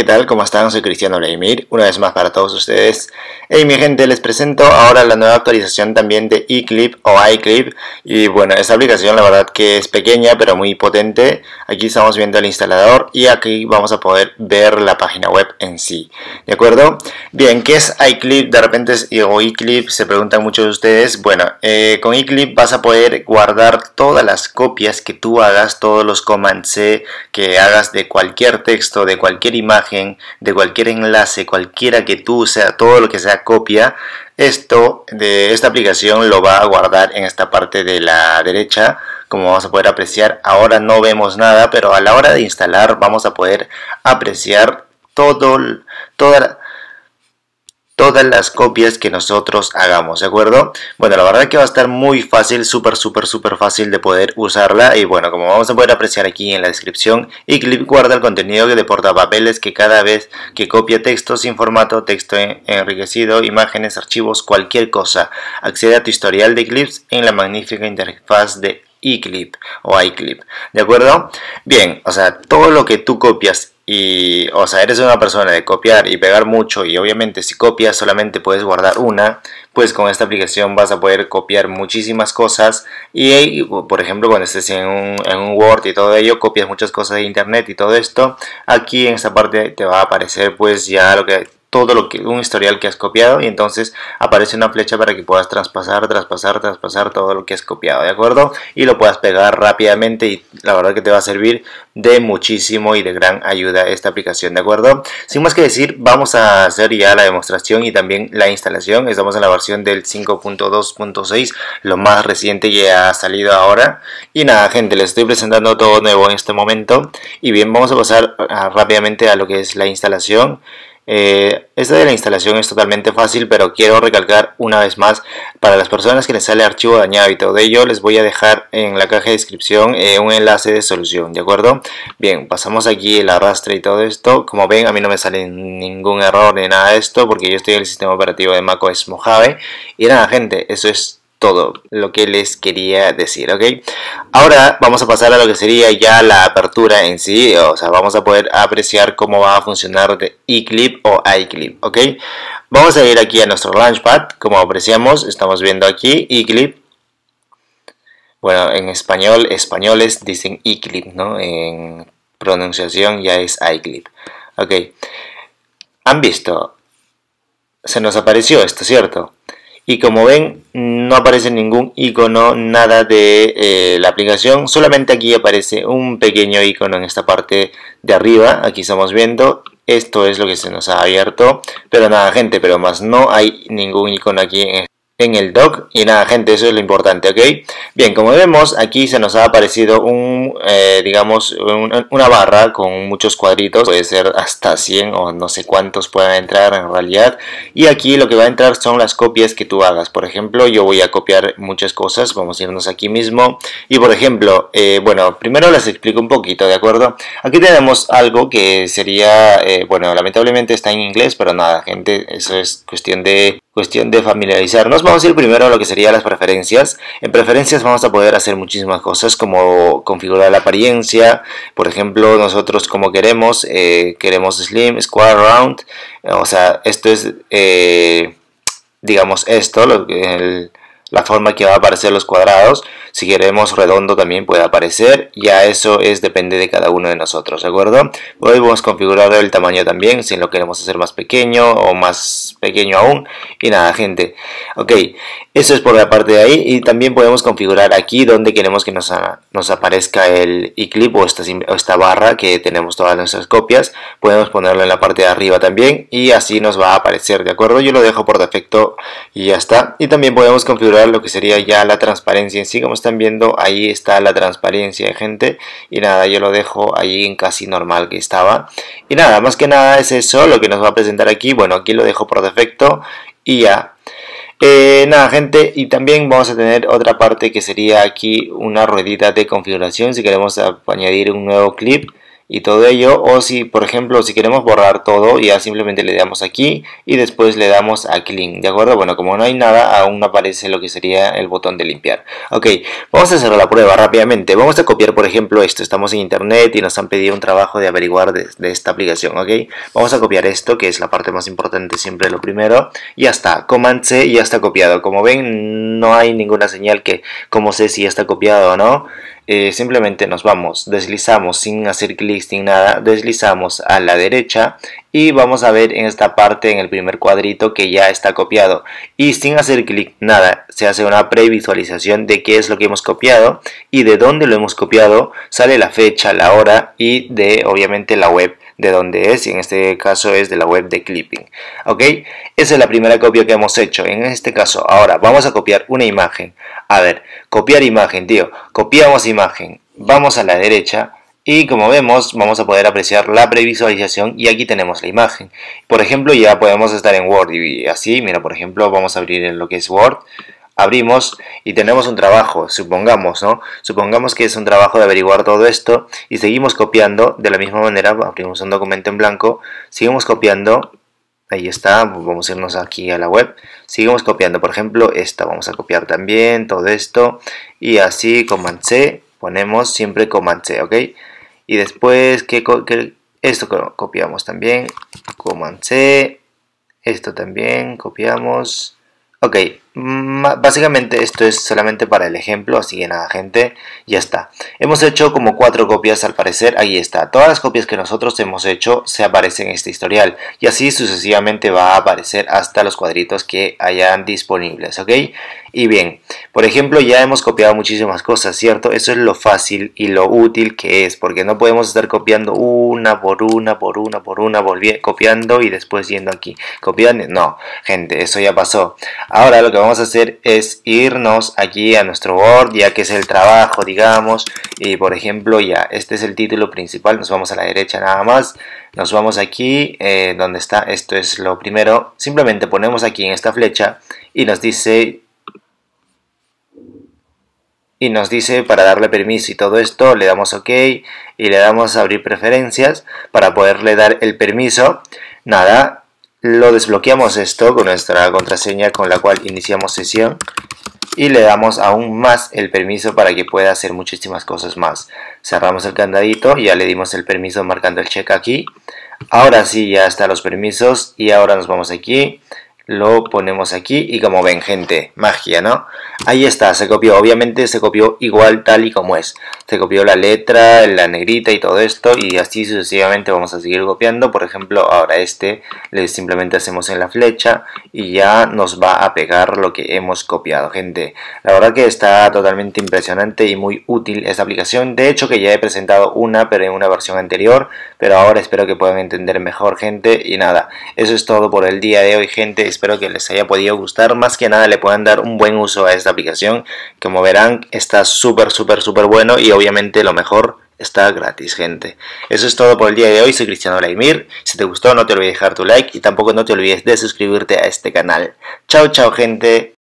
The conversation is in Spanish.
¿Qué tal? ¿Cómo están? Soy Cristiano Bladimir, una vez más para todos ustedes. Hey mi gente, les presento ahora la nueva actualización también de iClip o iClip. Y bueno, esta aplicación la verdad que es pequeña pero muy potente. Aquí estamos viendo el instalador y aquí vamos a poder ver la página web en sí, ¿de acuerdo? Bien, ¿qué es iClip? De repente o iClip, se preguntan muchos de ustedes. Bueno, con iClip vas a poder guardar todas las copias que tú hagas, todos los command C que hagas de cualquier texto, de cualquier imagen, de cualquier enlace, cualquiera que tú sea, todo lo que sea copia, esto de esta aplicación lo va a guardar en esta parte de la derecha. Como vamos a poder apreciar, ahora no vemos nada, pero a la hora de instalar vamos a poder apreciar todas las copias que nosotros hagamos, ¿de acuerdo? Bueno, la verdad que va a estar muy fácil, súper fácil de poder usarla. Y bueno, como vamos a poder apreciar aquí en la descripción, iClip guarda el contenido de portapapeles que cada vez que copia texto sin formato, texto enriquecido, imágenes, archivos, cualquier cosa. Accede a tu historial de clips en la magnífica interfaz de iClip o iClip, ¿de acuerdo? Bien, o sea, todo lo que tú copias y, o sea, eres una persona de copiar y pegar mucho, y obviamente si copias solamente puedes guardar una, pues con esta aplicación vas a poder copiar muchísimas cosas. Y por ejemplo, cuando estés en un Word y todo ello, copias muchas cosas de internet y todo esto, aquí en esta parte te va a aparecer pues ya lo que... un historial que has copiado, y entonces aparece una flecha para que puedas traspasar todo lo que has copiado, ¿de acuerdo? Y lo puedas pegar rápidamente, y la verdad que te va a servir de muchísimo y de gran ayuda esta aplicación, ¿de acuerdo? Sin más que decir, vamos a hacer ya la demostración y también la instalación. Estamos en la versión del 5.2.6, lo más reciente que ha salido ahora. Y nada gente, les estoy presentando todo nuevo en este momento. Y bien, vamos a pasar rápidamente a lo que es la instalación. Esta de la instalación es totalmente fácil, pero quiero recalcar una vez más, para las personas que les sale archivo dañado y todo ello, les voy a dejar en la caja de descripción un enlace de solución, ¿de acuerdo? Bien, pasamos aquí el arrastre y todo esto. Como ven, a mí no me sale ningún error ni nada de esto, porque yo estoy en el sistema operativo de macOS Mojave. Y nada gente, eso es todo lo que les quería decir, ¿ok? Ahora vamos a pasar a lo que sería ya la apertura en sí. O sea, vamos a poder apreciar cómo va a funcionar de iClip o iClip, ¿ok? Vamos a ir aquí a nuestro Launchpad. Como apreciamos, estamos viendo aquí iClip. Bueno, en español, españoles dicen iClip, ¿no? En pronunciación ya es iClip, ¿ok? ¿Han visto? Se nos apareció esto, ¿cierto? Y como ven, no aparece ningún icono, nada de la aplicación. Solamente aquí aparece un pequeño icono en esta parte de arriba. Aquí estamos viendo. Esto es lo que se nos ha abierto. Pero nada gente, pero más no hay ningún icono aquí en el dock. Y nada gente, eso es lo importante, ¿ok? Bien, como vemos, aquí se nos ha aparecido una barra con muchos cuadritos, puede ser hasta 100 o no sé cuántos puedan entrar en realidad. Y aquí lo que va a entrar son las copias que tú hagas. Por ejemplo, yo voy a copiar muchas cosas, vamos a irnos aquí mismo. Y por ejemplo, bueno, primero les explico un poquito, ¿de acuerdo? Aquí tenemos algo que sería, bueno, lamentablemente está en inglés, pero nada gente, eso es cuestión de familiarizarnos. Vamos a ir primero a lo que serían las preferencias. En preferencias vamos a poder hacer muchísimas cosas, como configurar la apariencia, por ejemplo, nosotros como queremos, slim, square, round, o sea, esto es, digamos esto, la forma que va a aparecer los cuadrados. Si queremos redondo también puede aparecer, ya eso es, depende de cada uno de nosotros, ¿de acuerdo? Podemos configurar el tamaño también, si lo queremos hacer más pequeño o más pequeño aún. Y nada gente, ok, eso es por la parte de ahí. Y también podemos configurar aquí donde queremos que nos aparezca el iClip o esta barra que tenemos todas nuestras copias. Podemos ponerlo en la parte de arriba también y así nos va a aparecer, ¿de acuerdo? Yo lo dejo por defecto y ya está. Y también podemos configurar lo que sería ya la transparencia en sí. Como están viendo, ahí está la transparencia, gente. Y nada, yo lo dejo ahí en casi normal que estaba. Y nada, más que nada es eso lo que nos va a presentar aquí. Bueno, aquí lo dejo por defecto y ya. Nada gente, y también vamos a tener otra parte que sería aquí una ruedita de configuración si queremos añadir un nuevo clip. y todo ello. O si por ejemplo si queremos borrar todo, ya simplemente le damos aquí y después le damos a clean, ¿de acuerdo? Bueno, como no hay nada, aún no aparece lo que sería el botón de limpiar. Ok, vamos a hacer la prueba rápidamente. Vamos a copiar por ejemplo esto. Estamos en internet y nos han pedido un trabajo de averiguar de esta aplicación, ok. Vamos a copiar esto, que es la parte más importante, siempre lo primero. Ya está, Command C, ya está copiado. Como ven, no hay ninguna señal que como sé si ya está copiado o no. Simplemente nos vamos, deslizamos sin hacer clic, sin nada, deslizamos a la derecha y vamos a ver en esta parte, en el primer cuadrito, que ya está copiado. Y sin hacer clic, nada, se hace una previsualización de qué es lo que hemos copiado y de dónde lo hemos copiado. Sale la fecha, la hora y de obviamente la web de dónde es, y en este caso es de la web de Clipping. Ok, esa es la primera copia que hemos hecho en este caso. Ahora vamos a copiar una imagen. A ver, copiar imagen, tío. Copiamos imagen, vamos a la derecha y como vemos vamos a poder apreciar la previsualización y aquí tenemos la imagen. Por ejemplo, ya podemos estar en Word y así. Mira, por ejemplo, vamos a abrir lo que es Word. Abrimos y tenemos un trabajo, supongamos, ¿no? Supongamos que es un trabajo de averiguar todo esto y seguimos copiando de la misma manera. Abrimos un documento en blanco, seguimos copiando, ahí está, vamos a irnos aquí a la web, seguimos copiando, por ejemplo, esta, vamos a copiar también todo esto y así, Command C, ponemos siempre Command C, ¿ok? Y después, esto copiamos también, Command C, esto también copiamos. Ok, básicamente esto es solamente para el ejemplo, así que nada, gente, ya está. Hemos hecho como 4 copias al parecer, ahí está. Todas las copias que nosotros hemos hecho se aparecen en este historial y así sucesivamente va a aparecer hasta los cuadritos que hayan disponibles, ¿ok? Y bien, por ejemplo, ya hemos copiado muchísimas cosas, ¿cierto? Eso es lo fácil y lo útil que es, porque no podemos estar copiando una por una, copiando y después yendo aquí, copiando. No, gente, eso ya pasó. Ahora lo que vamos a hacer es irnos aquí a nuestro Word, ya que es el trabajo, digamos, y por ejemplo, ya, este es el título principal. Nos vamos a la derecha nada más, nos vamos aquí, donde está, esto es lo primero. Simplemente ponemos aquí en esta flecha y nos dice... para darle permiso y todo esto, le damos OK y le damos a abrir preferencias para poderle dar el permiso. Nada, lo desbloqueamos esto con nuestra contraseña con la cual iniciamos sesión y le damos aún más el permiso para que pueda hacer muchísimas cosas más. Cerramos el candadito, ya le dimos el permiso marcando el check aquí. Ahora sí, ya están los permisos y ahora nos vamos aquí. Lo ponemos aquí y como ven, gente, magia, ¿no? Ahí está, se copió, obviamente se copió igual tal y como es. Se copió la letra, la negrita y todo esto y así sucesivamente vamos a seguir copiando. Por ejemplo, ahora este le simplemente hacemos en la flecha y ya nos va a pegar lo que hemos copiado, gente. La verdad que está totalmente impresionante y muy útil esta aplicación. De hecho que ya he presentado una, pero en una versión anterior. Pero ahora espero que puedan entender mejor, gente. Y nada, eso es todo por el día de hoy, gente. Espero que les haya podido gustar, más que nada le puedan dar un buen uso a esta aplicación. Como verán, está súper bueno y obviamente lo mejor, está gratis, gente. Eso es todo por el día de hoy. Soy Cristiano Bladimir. Si te gustó, no te olvides dejar tu like y tampoco no te olvides de suscribirte a este canal. Chao gente.